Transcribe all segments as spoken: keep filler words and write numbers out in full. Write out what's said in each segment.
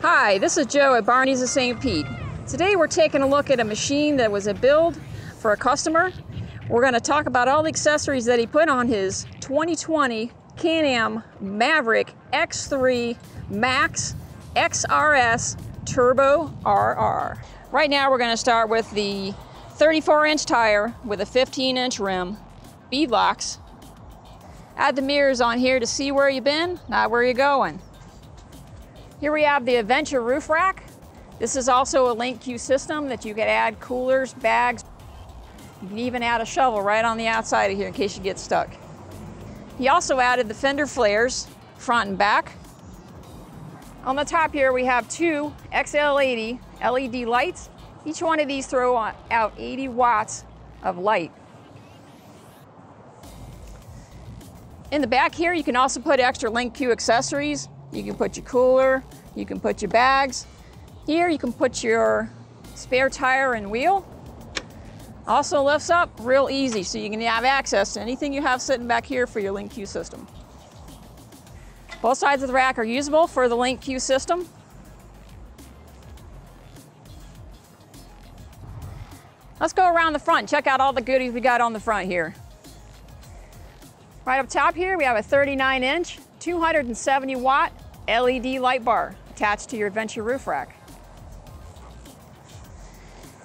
Hi, this is Joe at Barney's of Saint Pete. Today we're taking a look at a machine that was a build for a customer. We're going to talk about all the accessories that he put on his twenty twenty Can-Am Maverick X three Max X R S Turbo R R. Right now we're going to start with the thirty-four inch tire with a fifteen inch rim, bead locks. Add the mirrors on here to see where you've been, not where you're going. Here we have the Adventure Roof Rack. This is also a LinQ system that you can add coolers, bags. You can even add a shovel right on the outside of here in case you get stuck. He also added the fender flares, front and back. On the top here we have two X L eighty L E D lights. Each one of these throw out eighty watts of light. In the back here you can also put extra LinQ accessories. You can put your cooler, you can put your bags. Here you can put your spare tire and wheel. Also lifts up real easy, so you can have access to anything you have sitting back here for your LinQ system. Both sides of the rack are usable for the LinQ system. Let's go around the front, check out all the goodies we got on the front here. Right up top here we have a thirty-nine inch two hundred seventy watt L E D light bar attached to your Adventure Roof Rack.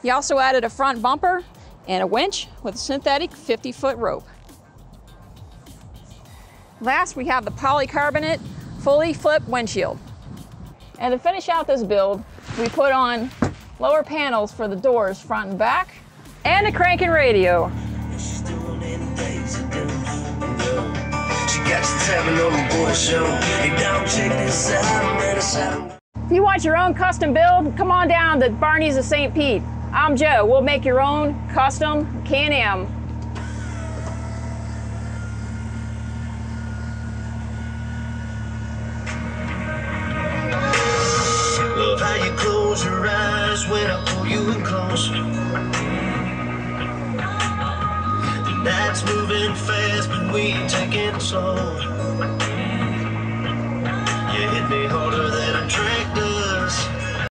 He also added a front bumper and a winch with a synthetic fifty foot rope. Last, we have the polycarbonate fully flip windshield. And to finish out this build, we put on lower panels for the doors front and back, and a cranking radio. If you want your own custom build, come on down to Barney's of Saint Pete. I'm Joe. We'll make your own custom Can-Am. Love how you close your eyes when I pull you in close. The night's moving fast, but we ain't taking it slow.